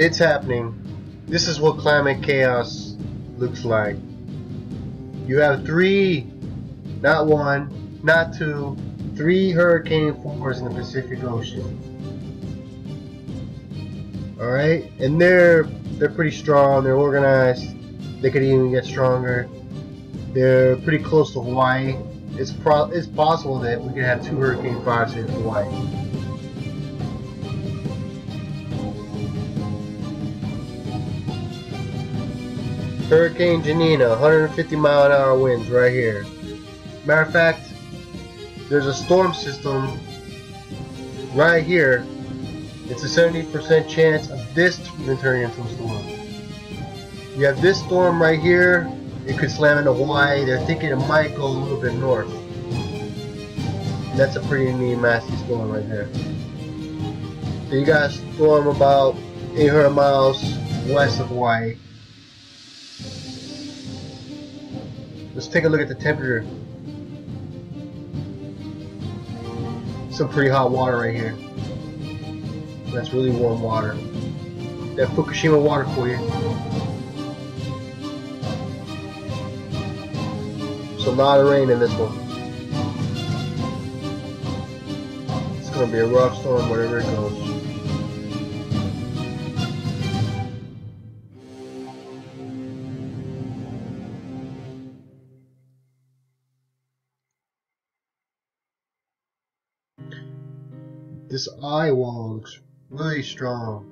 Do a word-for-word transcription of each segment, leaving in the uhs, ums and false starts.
It's happening. This is what climate chaos looks like. You have three, not one, not two, three hurricane force in the Pacific Ocean. Alright? And they're they're pretty strong, they're organized, they could even get stronger. They're pretty close to Hawaii. It's pro it's possible that we could have two hurricane fires here in Hawaii. Hurricane Jimena, one hundred fifty mile an hour winds right here. Matter of fact, there's a storm system right here. It's a seventy percent chance of this turning into a storm. You have this storm right here. It could slam into Hawaii. They're thinking it might go a little bit north. That's a pretty neat, nasty storm right there. So you got a storm about eight hundred miles west of Hawaii. Let's take a look at the temperature. Some pretty hot water right here. That's really warm water. That Fukushima water for you. It's a lot of rain in this one. It's going to be a rough storm, wherever it goes. This eye wall looks really strong.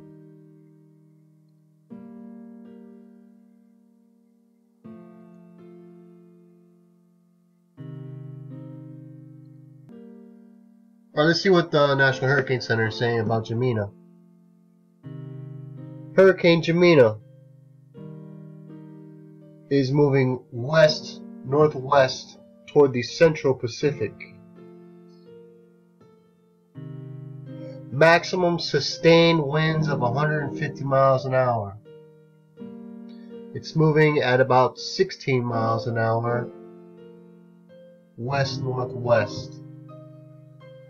Alright, let's see what the National Hurricane Center is saying about Jimena. Hurricane Jimena is moving west, northwest toward the Central Pacific. Maximum sustained winds of one hundred fifty miles an hour. It's moving at about sixteen miles an hour west-northwest.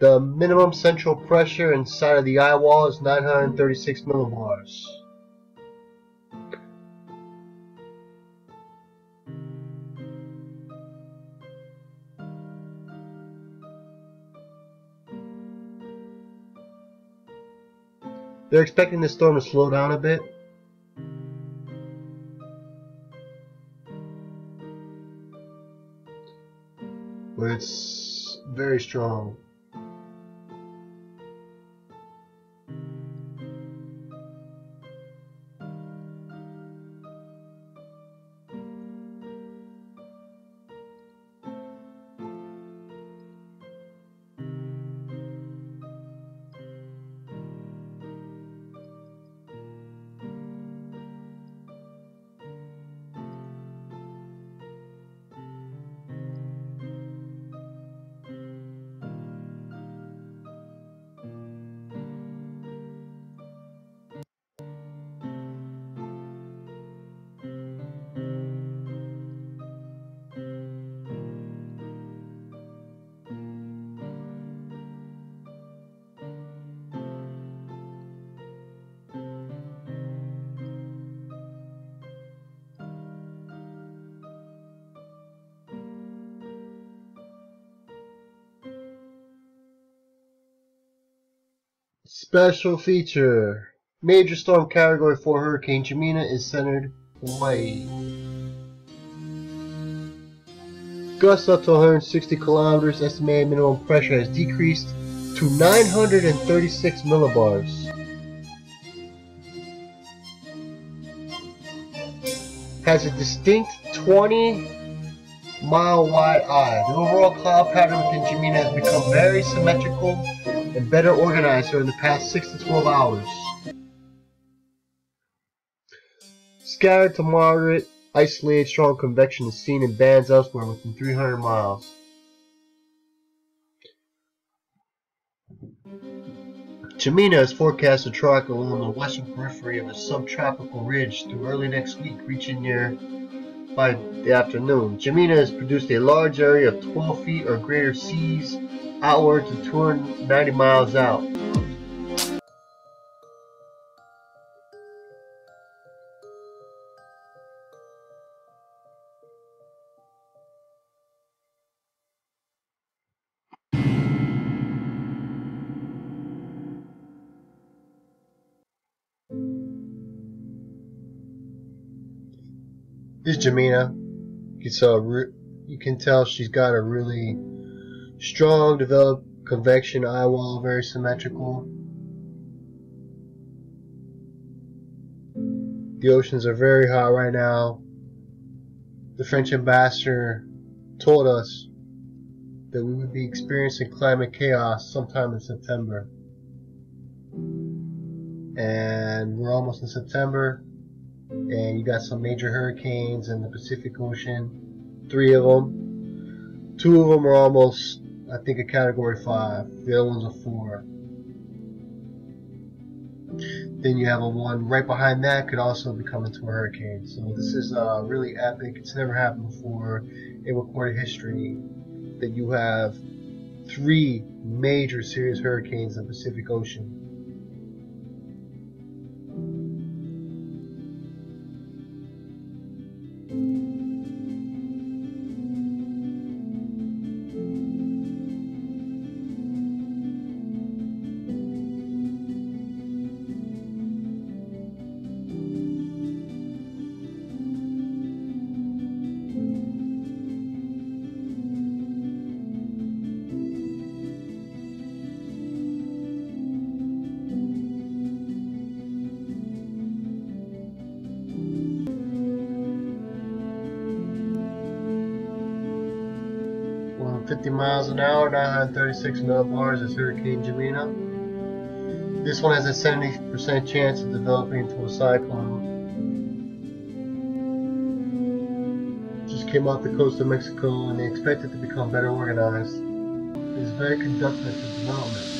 The minimum central pressure inside of the eye wall is nine hundred thirty-six millibars. They're expecting this storm to slow down a bit. But it's very strong. Special feature. Major storm category four Hurricane Jimena is centered Hawaii. Gusts up to one hundred sixty kilometers. Estimated minimum pressure has decreased to nine hundred thirty-six millibars. Has a distinct twenty mile wide eye. The overall cloud pattern within Jimena has become very symmetrical and better organized during the past six to twelve hours. Scattered to moderate, isolated, strong convection is seen in bands elsewhere within three hundred miles. Jimena is forecast to track along the western periphery of a subtropical ridge through early next week, reaching near by the afternoon. Jimena has produced a large area of twelve feet or greater seas outward to two hundred ninety miles out. This is Jimena. It's a re- you can tell she's got a really strong, developed convection eye wall, very symmetrical. The oceans are very hot right now. The French ambassador told us that we would be experiencing climate chaos sometime in September. And we're almost in September, and you got some major hurricanes in the Pacific Ocean, three of them. Two of them are almost, I think, a category five. The other one's a four. Then you have a one right behind that could also become into a hurricane. So this is uh, really epic. It's never happened before in recorded history that you have three major serious hurricanes in the Pacific Ocean. fifty miles an hour, nine hundred thirty-six millibars is Hurricane Jimena. This one has a seventy percent chance of developing into a cyclone. Just came off the coast of Mexico and they expect it to become better organized. It's very conducive to development.